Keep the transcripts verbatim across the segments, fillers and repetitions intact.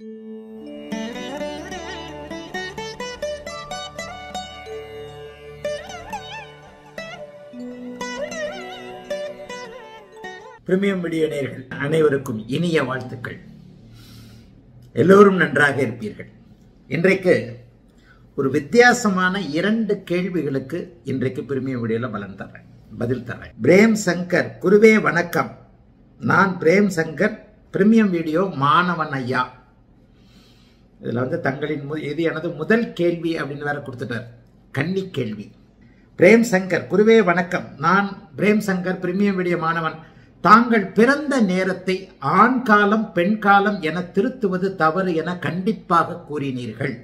Premium media நேயர்கள் அனைவருக்கும் இனிய வாழ்த்துக்கள். எல்லோரும் நன்றாக இருப்பீர்கள். இன்றைக்கு ஒரு வித்தியாசமான இரண்டு கேள்விகளுக்கு இன்றைக்கு பிரீமியம் மீடியால பலன் தரேன், பதில் தரேன். பிரேம் சங்கர், குருவே வணக்கம். நான் பிரேம் சங்கர், பிரீமியம் வீடியோ மாணவன் ஐயா. இதில் வந்து தங்களின் இது எனது முதல் கேள்வி அப்படின்னு வேற கொடுத்துட்டார், கன்னி கேள்வி. பிரேம் சங்கர், குருவே வணக்கம். நான் பிரேம் சங்கர், பிரீமியம் வீடியோ மாணவன். தாங்கள் பிறந்த நேரத்தை ஆண் காலம் பெண் காலம் என திருத்துவது தவறு என கண்டிப்பாக கூறினீர்கள்.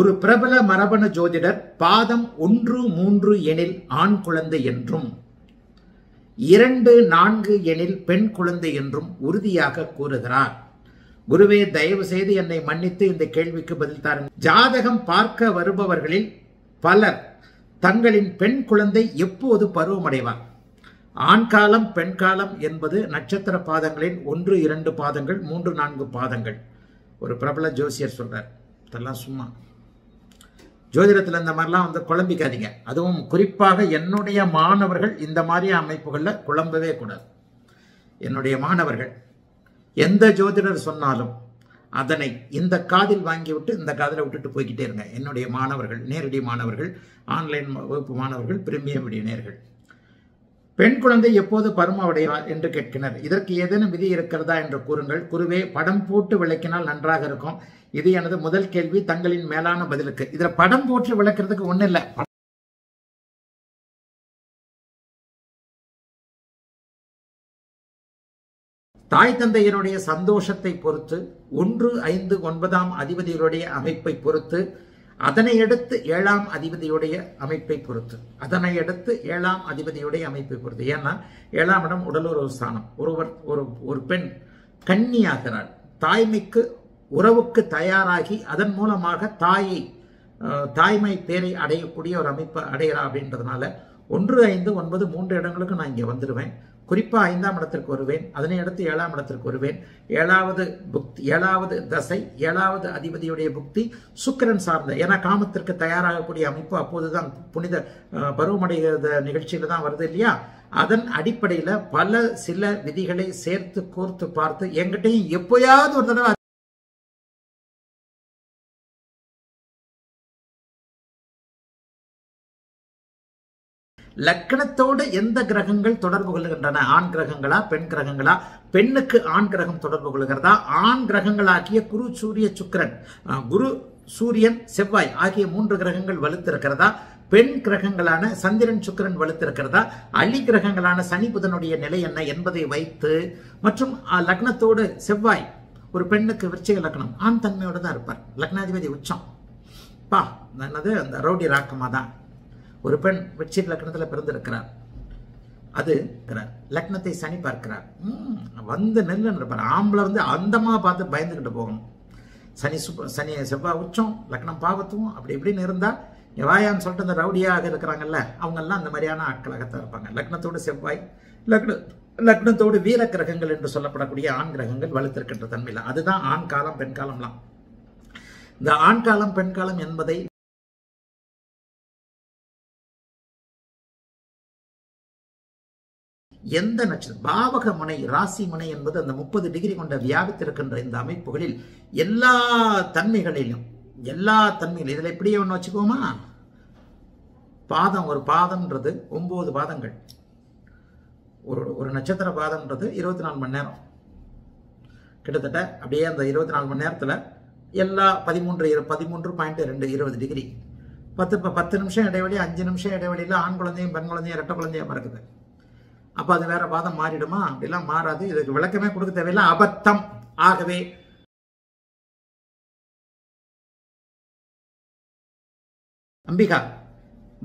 ஒரு பிரபல மரபணு ஜோதிடர் பாதம் ஒன்று மூன்று எனில் ஆண் குழந்தை என்றும் இரண்டு நான்கு எனில் பெண் குழந்தை என்றும் உறுதியாக கூறுகிறார். குருவே, தயவு செய்து என்னை மன்னித்து இந்த கேள்விக்கு பதில் தாருங்கள். ஜாதகம் பார்க்க வருபவர்களில் பலர் தங்களின் பெண் குழந்தை எப்போது பருவமடைவார்? ஆண் காலம் பெண் காலம் என்பது நட்சத்திர பாதங்களின் ஒன்று இரண்டு பாதங்கள் மூன்று நான்கு பாதங்கள். ஒரு பிரபல ஜோசியர் சொல்றார். இதெல்லாம் சும்மா ஜோதிடத்தில் இந்த மாதிரிலாம் வந்து குழம்பிக்காதீங்க. அதுவும் குறிப்பாக என்னுடைய மாணவர்கள் இந்த மாதிரி அமைப்புகளில் குழம்பவே கூடாது. என்னுடைய மாணவர்கள் எந்த ஜோதிடர் சொன்னாலும் அதனை இந்த காதில் வாங்கி விட்டு இந்த காதில் விட்டுட்டு போய்கிட்டே இருங்க. என்னுடைய மாணவர்கள், நேரடி மாணவர்கள், ஆன்லைன் வகுப்பு மாணவர்கள், பிரீமியம் வீடியோ நேயர்கள், பெண் குழந்தை எப்போது பருவமடைவார் என்று கேட்கினர். இதற்கு ஏதேனும் விதி இருக்கிறதா என்று கூறுங்கள். குருவே, படம் போட்டு விளக்கினால் நன்றாக இருக்கும். இது எனது முதல் கேள்வி, தங்களின் மேலான பதிலுக்கு. இதில் படம் போட்டு விளக்கிறதுக்கு ஒன்றும் இல்லை. தாய் தந்தையருடைய சந்தோஷத்தை பொறுத்து, ஒன்று ஐந்து ஒன்பதாம் அதிபதியுடைய அமைப்பை பொறுத்து, அதனை அடுத்து ஏழாம் அதிபதியுடைய அமைப்பை பொறுத்து அதனை அடுத்து ஏழாம் அதிபதியுடைய அமைப்பை பொறுத்து ஏன்னா ஏழாம் இடம் உடலுறவு ஸ்தானம். ஒருவர் ஒரு ஒரு பெண் கன்னியாகிறாள், தாய்மைக்கு உறவுக்கு தயாராகி அதன் மூலமாக தாயை தாய்மை பேரை அடையக்கூடிய ஒரு அமைப்பு அடைகிறா. அப்படின்றதுனால ஒன்று ஐந்து ஒன்பது மூன்று இடங்களுக்கு நான் இங்கே வந்துடுவேன். குறிப்பாக ஐந்தாம் இடத்திற்கு வருவேன், அதனை அடுத்து ஏழாம் இடத்திற்கு வருவேன். ஏழாவது புக்தி, ஏழாவது தசை, ஏழாவது அதிபதியுடைய புக்தி சுக்கிரன் சார்ந்த, ஏன்னா காமத்திற்கு தயாராகக்கூடிய அமைப்பு அப்போதுதான் புனித பருவமடைகிற நிகழ்ச்சியில் தான் வருது இல்லையா? அதன் அடிப்படையில் பல சில விதிகளை சேர்த்து கோர்த்து பார்த்து எங்கிட்டையும் எப்போயாவது ஒரு தடவை லக்கணத்தோடு எந்த கிரகங்கள் தொடர்பு கொள்கின்றன, ஆண் கிரகங்களா பெண் கிரகங்களா, பெண்ணுக்கு ஆண் கிரகம் தொடர்பு கொள்கிறதா, ஆண் கிரகங்களாகிய குரு சூரிய சுக்கிரன், குரு சூரியன் செவ்வாய் ஆகிய மூன்று கிரகங்கள் வலுத்திருக்கிறதா, பெண் கிரகங்களான சந்திரன் சுக்கிரன் வலுத்திருக்கிறதா, அலி கிரகங்களான சனி புதனுடைய நிலை என்ன என்பதை வைத்து, மற்றும் லக்னத்தோடு செவ்வாய், ஒரு பெண்ணுக்கு விருச்சிக லக்னம், ஆண் தன்மையோடு தான் இருப்பார், லக்னாதிபதி உச்சம் பா என்னது அந்த ரவுடி ராக்கமாக தான். ஒரு பெண் வெற்றி லக்னத்தில் பிறந்திருக்கிறார், அது லக்னத்தை சனி பார்க்கிறார், வந்து நெல்லு இருப்பார். ஆம்பளை வந்து அந்தமாக பார்த்து பயந்துக்கிட்டு போகணும். சனி சுப சனி செவ்வாய் உச்சம், லக்னம் பாவத்தும், அப்படி இப்படின்னு இருந்தால் வாயான்னு சொல்லிட்டு இந்த ரவுடியாக இருக்கிறாங்கல்ல அவங்கெல்லாம் அந்த மாதிரியான ஆட்களாகத்தான் இருப்பாங்க. லக்னத்தோடு செவ்வாய், லக்ன லக்னத்தோடு வீர கிரகங்கள் என்று சொல்லப்படக்கூடிய ஆண் கிரகங்கள் வலுத்திருக்கின்ற தன்மையில் அதுதான் ஆண் காலம் பெண் காலம்லாம். இந்த ஆண் காலம் பெண் காலம் என்பதை எந்த நட்சத்திரம், பாவக முனை ராசி முனை என்பது அந்த முப்பது டிகிரி கொண்ட வியாபித்திருக்கின்ற இந்த அமைப்புகளில் எல்லா தன்மைகளிலும் எல்லா தன்மைகளும் இதில் எப்படியே ஒன்று வச்சுக்கோமா, பாதம் ஒரு பாதம்ன்றது ஒன்பது பாதங்கள், ஒரு ஒரு நட்சத்திர பாதம்ன்றது இருபத்தி நாலு மணி நேரம் கிட்டத்தட்ட. அப்படியே அந்த இருபத்தி நாலு மணி நேரத்தில் எல்லா பதிமூன்று பதிமூன்று பாயிண்ட் ரெண்டு இருபது டிகிரி, பத்து பத்து நிமிஷம் இடைவெளி, அஞ்சு நிமிஷம் இடைவெளியில் ஆண் குழந்தையும் பெண் குழந்தையும் இரட்டை குழந்தையும் இருக்குது. அப்போ அது வேற பாதம் மாறிடுமா? அப்படிலாம் மாறாது. இதுக்கு விளக்கமே கொடுக்க தேவையில்லை, அபத்தம். ஆகவே அம்பிகா,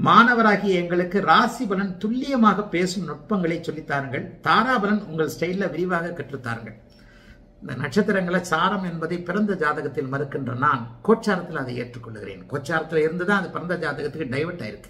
மாணவராகிய எங்களுக்கு ராசிபலன் துல்லியமாக பேசும் நுட்பங்களை சொல்லித்தாருங்கள். தாராபலன் உங்கள் ஸ்டைலில் விரிவாக கற்றுத்தாருங்கள். இந்த நட்சத்திரங்களை சாரம் என்பதை பிறந்த ஜாதகத்தில் மறுக்கின்ற நான் கோச்சாரத்தில் அதை ஏற்றுக்கொள்கிறேன். கோச்சாரத்தில் இருந்துதான் அது பிறந்த ஜாதகத்துக்கு டைவர்ட் ஆயிருக்கு.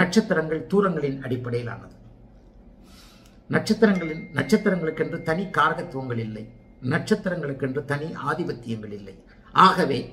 நட்சத்திரங்கள் தூரங்களின் அடிப்படையிலானது. நட்சத்திரங்களின் நட்சத்திரங்களுக்கென்று தனி காரகத்துவங்கள் இல்லை, நட்சத்திரங்களுக்கென்று தனி ஆதிபத்தியங்கள் இல்லை. ஆகவே